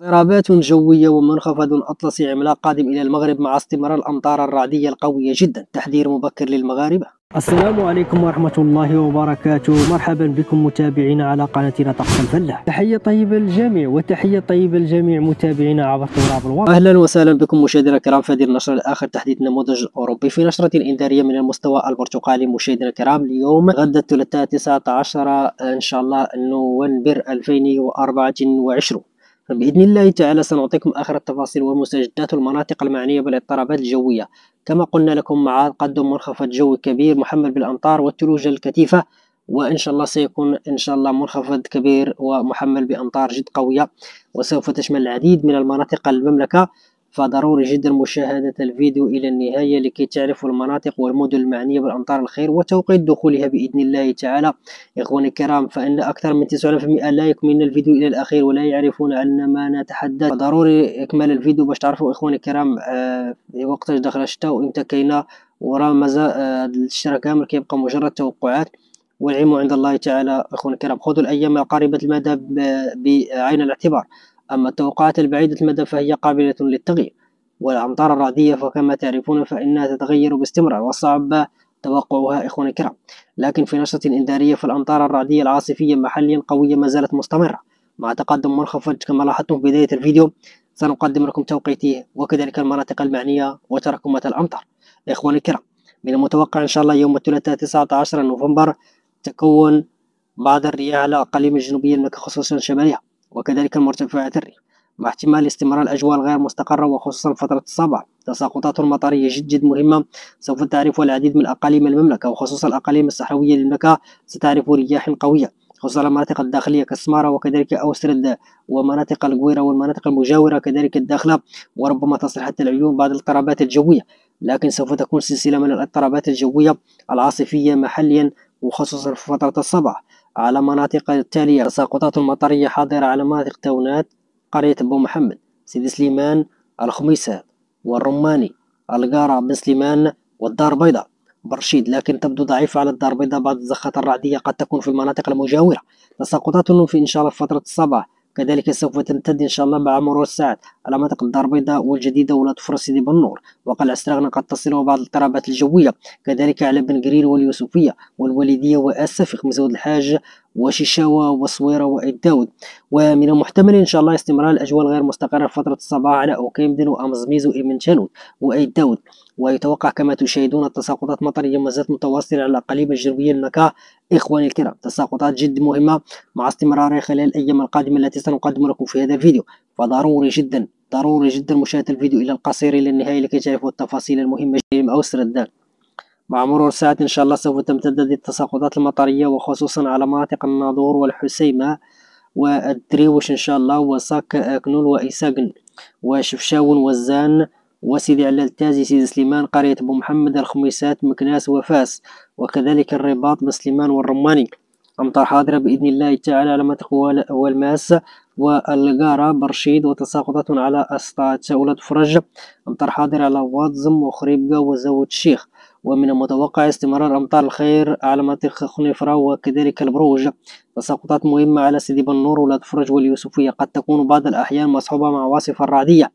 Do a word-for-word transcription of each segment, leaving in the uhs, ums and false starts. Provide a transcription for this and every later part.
اضطرابات جوية ومنخفض أطلسي عملاق قادم إلى المغرب مع استمرار الأمطار الرعدية القوية جدا. تحذير مبكر للمغاربة. السلام عليكم ورحمة الله وبركاته، مرحبا بكم متابعينا على قناتنا طقس الفلاح. تحية طيبة للجميع وتحية طيبة لجميع متابعينا عبر تراب الوطن. أهلا وسهلا بكم مشاهدينا الكرام في هذه النشرة الآخر تحديث نموذج أوروبي في نشرة إنذارية من المستوى البرتقالي. مشاهدينا الكرام اليوم غد الثلاثاء تسعة عشر إن شاء الله نوفمبر ألفين وأربعة وعشرين، بإذن الله تعالى سنعطيكم آخر التفاصيل ومستجدات المناطق المعنية بالاضطرابات الجوية. كما قلنا لكم مع تقدم منخفض جوي كبير محمل بالأمطار والثلوج الكثيفة، وإن شاء الله سيكون إن شاء الله منخفض كبير ومحمل بأمطار جد قوية وسوف تشمل العديد من المناطق المملكة، فضروري جدا مشاهدة الفيديو إلى النهاية لكي تعرفوا المناطق والمدن المعنية بالأمطار الخير وتوقيت دخولها بإذن الله تعالى. إخواني الكرام، فإن أكثر من تسعين بالمئة لا يكملون الفيديو إلى الأخير ولا يعرفون عن ما نتحدث، فضروري إكمال الفيديو باش تعرفوا إخواني الكرام آه وقتاش دخل الشتاء وإمتى كاينة، وراه مازال آه الشتاء كامل كيبقى مجرد توقعات والعلم عند الله تعالى. إخواني الكرام، خذوا الأيام القريبة المدى بعين الاعتبار، أما التوقعات البعيدة المدى فهي قابلة للتغيير، والأمطار الرعدية فكما تعرفون فإنها تتغير باستمرار وصعب توقعها إخواني الكرام. لكن في نشرة إنذارية فالأمطار الرعدية العاصفية محليا قوية ما زالت مستمرة مع تقدم منخفض كما لاحظتم في بداية الفيديو، سنقدم لكم توقيته وكذلك المناطق المعنية وتراكمات الأمطار. إخواني الكرام، من المتوقع إن شاء الله يوم الثلاثاء تسعة عشر نوفمبر تكون بعض الرياح على الأقاليم الجنوبية المملكة خصوصا شمالها وكذلك المرتفعات الريف، مع احتمال استمرار الأجواء الغير مستقرة وخصوصا فترة الصباح. تساقطات مطرية جد جد مهمة سوف تعرفها العديد من أقاليم المملكة وخصوصا الأقاليم الصحراوية للمملكة، ستعرف رياح قوية خصوصا المناطق الداخلية كالسمارة وكذلك أوسرد ومناطق القويرة والمناطق المجاورة كذلك الداخلة، وربما تصل حتى العيون بعض الاضطرابات الجوية. لكن سوف تكون سلسلة من الاضطرابات الجوية العاصفية محليا وخصوصا في فترة الصباح على مناطق التالية: تساقطات مطرية حاضرة على مناطق تونات، قرية بو محمد، سيدي سليمان، الخميسات والرماني، القارة، بن سليمان والدار البيضاء، برشيد، لكن تبدو ضعيفة على الدار البيضاء. بعض الزخات الرعدية قد تكون في المناطق المجاورة. تساقطات في إن شاء الله في فترة الصباح كذلك سوف تمتد إن شاء الله مع مرور الساعات على مناطق الدار البيضاء والجديدة ولاطفرة سيدي بنور وقلعة سراغنا، قد تصل بعض الاضطرابات الجوية كذلك على بن قرير واليوسفية والوالدية وأسفق، مزود الحاج وشيشاوة وصويرة وأيد داود. ومن المحتمل إن شاء الله استمرار الأجواء الغير مستقرة في فترة الصباح على أوكيمدن وأمزميز وإبن تانون وأيد داود. ويتوقع كما تشاهدون التساقطات مطرية ما زالت متواصلة على الأقاليم الجنوبية المملكة. إخواني الكرام، تساقطات جد مهمة مع استمرارها خلال الأيام القادمة التي سنقدم لكم في هذا الفيديو، فضروري جدا ضروري جدا مشاهدة الفيديو إلى القصير إلى النهاية لكي تعرفوا التفاصيل المهمة. أوسر الدان مع مرور ساعات إن شاء الله سوف تمتد التساقطات المطرية وخصوصا على مناطق الناظور والحسيمة والدريوش إن شاء الله وساك كنول وإيساقن وشفشاون وزان وسيدي علال التازي، سيدي سليمان، قرية بو محمد، الخميسات، مكناس وفاس وكذلك الرباط، بن سليمان والرماني. أمطار حاضرة بإذن الله تعالى على مناطق والماس والقارة، برشيد، وتساقطات على أسطات ولاد فرج. أمطار حاضرة على واتزم وخريبكا وزاوية الشيخ. ومن المتوقع استمرار أمطار الخير على مناطق خنيفرة وكذلك البروج. تساقطات مهمة على سيدي بنور ولاد فرج واليوسفية، قد تكون بعض الأحيان مصحوبة مع عواصف رعدية.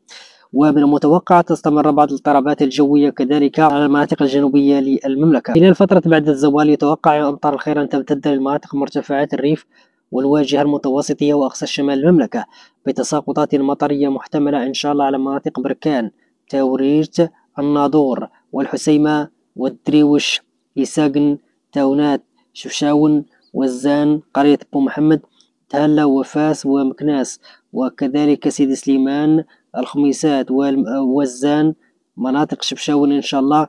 ومن المتوقع تستمر بعض الاضطرابات الجوية كذلك على المناطق الجنوبية للمملكة. خلال فترة بعد الزوال يتوقع أمطار الخير أن تمتد لمناطق مرتفعات الريف والواجهة المتوسطية وأقصى شمال المملكة، بتساقطات مطرية محتملة إن شاء الله على مناطق بركان، تاوريت، الناظور والحسيمة والدريوش، إيساقن، تاونات، شفشاون، وزان، قرية بو محمد، تهلا وفاس ومكناس وكذلك سيدي سليمان، الخميسات والزان، مناطق شبشاون إن شاء الله.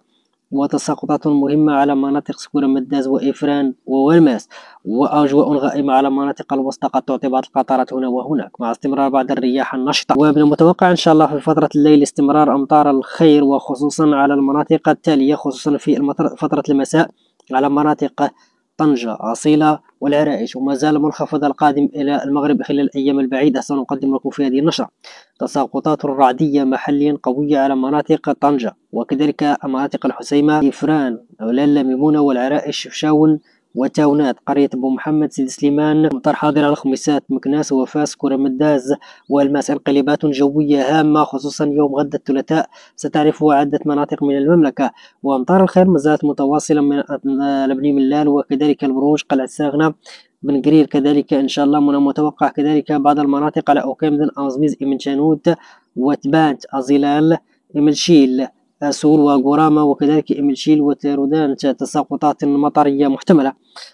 وتساقطات مهمة على مناطق سكورة مداز وإفران وولماس، وأجواء غائمة على مناطق الوسطى قد تعطي بعض القطرات هنا وهناك مع استمرار بعض الرياح النشطة. ومن المتوقع إن شاء الله في فترة الليل استمرار أمطار الخير وخصوصا على المناطق التالية، خصوصا في فترة المساء على مناطق طنجة، عصيلة والعرائش. وما زال المنخفض القادم إلى المغرب خلال الأيام البعيدة سنقدم لكم في هذه النشرة تساقطات رعدية محليا قوية على مناطق طنجة وكذلك مناطق الحسيمة، إفران، لالا ميمونة والعرائش، شفشاون وتاونات، قرية بو محمد، سيدي سليمان، مطار حاضرة، الخميسات، مكناس، وفاس، كرة مداز، والماس. انقلابات جوية هامة خصوصا يوم غد الثلاثاء ستعرفها عدة مناطق من المملكة، وأمطار الخير مازالت متواصلة من لبني ملال وكذلك البروج، قلعة ساغنة، بن قرير كذلك إن شاء الله. من المتوقع كذلك بعض المناطق على أوكامدن، أنزميز، إمن شانوت، وتبانت، أزيلال، إملشيل، سول وغرامة وكذلك إملشيل وترودان تساقطات مطرية محتملة،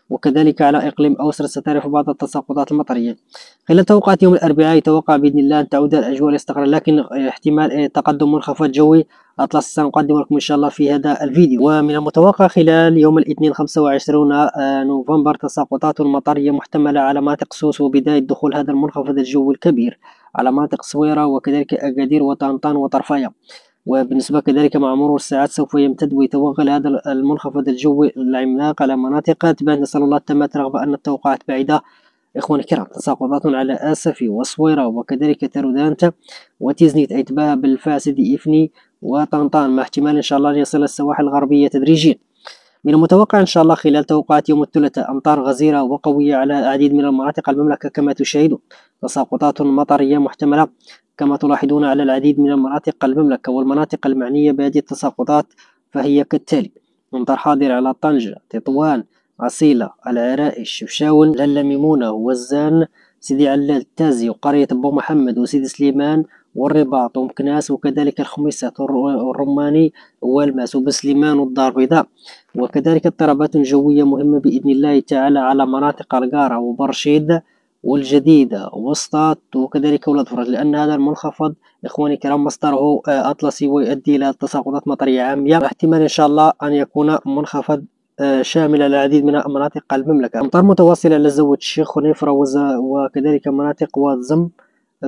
وكذلك على إقليم أوسر ستعرف بعض التساقطات المطرية. خلال توقعات يوم الأربعاء يتوقع بإذن الله أن تعود الأجواء الاستقرار، لكن احتمال تقدم منخفض جوي أطلس سنقدم لكم إن شاء الله في هذا الفيديو. ومن المتوقع خلال يوم الاثنين خمسة وعشرين نوفمبر تساقطات مطرية محتملة على مناطق سوس وبداية دخول هذا المنخفض الجوي الكبير على مناطق سويرة وكذلك أكادير وطنطان وطرفاية. وبالنسبة كذلك مع مرور الساعات سوف يمتد ويتوغل هذا المنخفض الجوي العملاق على مناطق تبان. نسأل الله تمت رغبة أن التوقعات بعيدة إخواني الكرام. تساقطات على آسفي وصويرة وكذلك ترودانتا وتيزنيت، أيتباها بالفاسد إفني وطنطان، مع احتمال إن شاء الله يصل السواحل الغربية تدريجيا. من المتوقع إن شاء الله خلال توقعات يوم الثلاثاء أمطار غزيرة وقوية على العديد من المناطق المملكة كما تشاهدون، تساقطات مطرية محتملة كما تلاحظون على العديد من المناطق المملكة، والمناطق المعنية بهذه التساقطات فهي كالتالي: أمطار حاضرة على طنجة، تطوان، عصيلة، العرائش، شفشاون، للا ميمونة، وزان، سيدي علال، تازي، وقرية بو محمد، وسيدي سليمان، والرباط، ومكناس، وكذلك الخميسات، والرماني، والماس، وبسليمان، والدار البيضاء. وكذلك اضطرابات جوية مهمة بإذن الله تعالى على مناطق القارة وبرشيد والجديدة وسطات وكذلك ولاد فرج، لأن هذا المنخفض إخواني الكرام مصدره أطلسي ويؤدي إلى تساقطات مطرية عامية، احتمال إن شاء الله أن يكون منخفض شامل العديد من مناطق المملكة. أمطار متواصلة على زوج الشيخ ونيفرة وكذلك مناطق وادزم،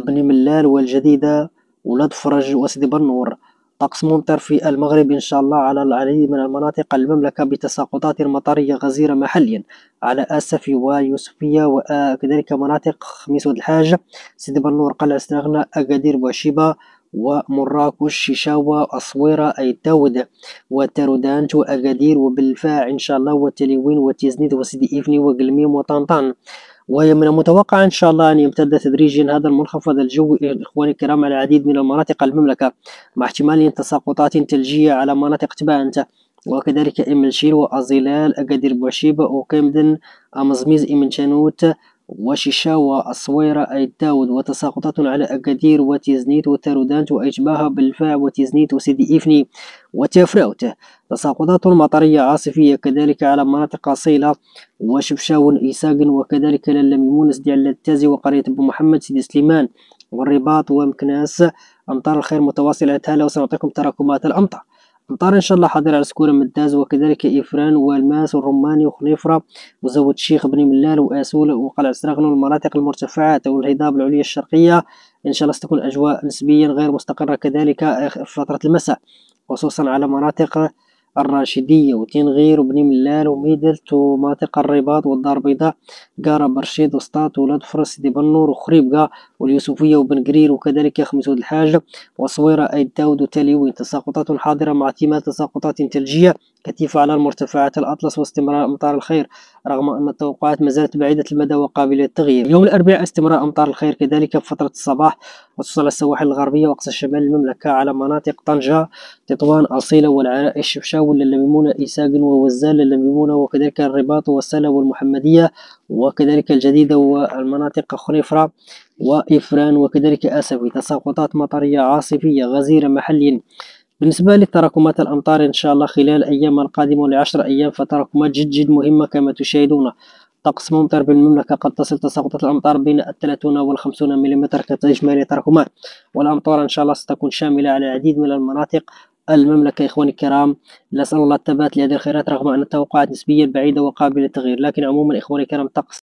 بني ملال والجديدة، ولاد فرج، وسيدي بنور. طقس ممطر في المغرب إن شاء الله على العديد من المناطق المملكة بتساقطات مطرية غزيرة محليا على آسفي ويوسفية وكذلك مناطق خميس ود الحاج، سيدي بنور، قلعة ساغنة، أكادير، بوعشيبة ومراكش، شيشاوة، أصويرة، أيتاود وترودانت وأكادير وبالفاع إن شاء الله، وتليوين وتيزنيد وسيدي إفني وقلميم وطنطان. ومن المتوقع إن شاء الله أن يمتد تدريجيا هذا المنخفض الجوي إخواني الكرام على العديد من المناطق المملكة، مع احتمال تساقطات ثلجية على مناطق تبانت وكذلك إملشيل وأزيلال، أكادير، بوعشيبة، أوكامدن، أمزميز، إمنشانوت، وشيشاوة، الصويرة، أيتاود. وتساقطات على أكادير وتيزنيت وترودانت وأشباهها بالفاع وتيزنيت وسيدي إفني وتفراوت. تساقطات مطرية عاصفية كذلك على مناطق عصيلة وشفشاون، إيساقن، وكذلك للميمون، سيدي علال، التازي، وقرية بو محمد، سيدي سليمان، والرباط، ومكناس. أمطار الخير متواصلة هلا، وسنعطيكم تراكمات الأمطار. أمطار إن شاء الله حاضرة على سكورة مداز وكذلك إفران والماس والرماني وخنيفرة وزوج الشيخ، بني ملال وآسول وقلع سراغن والمناطق المرتفعات والهضاب العليا الشرقية. إن شاء الله ستكون أجواء نسبيا غير مستقرة كذلك في فترة المساء، خصوصا على مناطق الراشدية وتنغير وبني ملال وميدلت ومناطق الرباط والدار البيضاء، قارة، برشيد، وسطات، ولاد فرس، سيدي بنور وخريبقة واليوسفية وبن قرير وكذلك خميس ود الحاج وصويرة، أيت داود، وتاليوين. تساقطات حاضرة مع احتمال تساقطات ثلجية كثيفة على المرتفعات الأطلس، واستمرار أمطار الخير رغم أن التوقعات ما زالت بعيدة المدى وقابلة للتغيير. يوم الأربعاء استمرار أمطار الخير كذلك في فترة الصباح، خصوصا على السواحل الغربية وأقصى شمال المملكة على مناطق طنجة، تطوان، أصيلة، والعرائش، شفشاون، للميمونة، إيساقن، ووزال، للميمونة، وكذلك الرباط والسلا والمحمدية، وكذلك الجديدة والمناطق خنيفرة وإفران وكذلك آسفي. تساقطات مطرية عاصفية غزيرة محليا. بالنسبة لتراكمات الأمطار إن شاء الله خلال الأيام القادمة لعشر أيام فتراكمات جد جد مهمة كما تشاهدون. طقس ممطر بالمملكة قد تصل تساقطات الأمطار بين الثلاثين والخمسين ملم كإجمالي تراكمات، والأمطار إن شاء الله ستكون شاملة على العديد من المناطق المملكة. إخواني الكرام نسأل الله الثبات لهذه الخيرات رغم أن التوقعات نسبيا بعيدة وقابلة للتغيير، لكن عموما إخواني الكرام طقس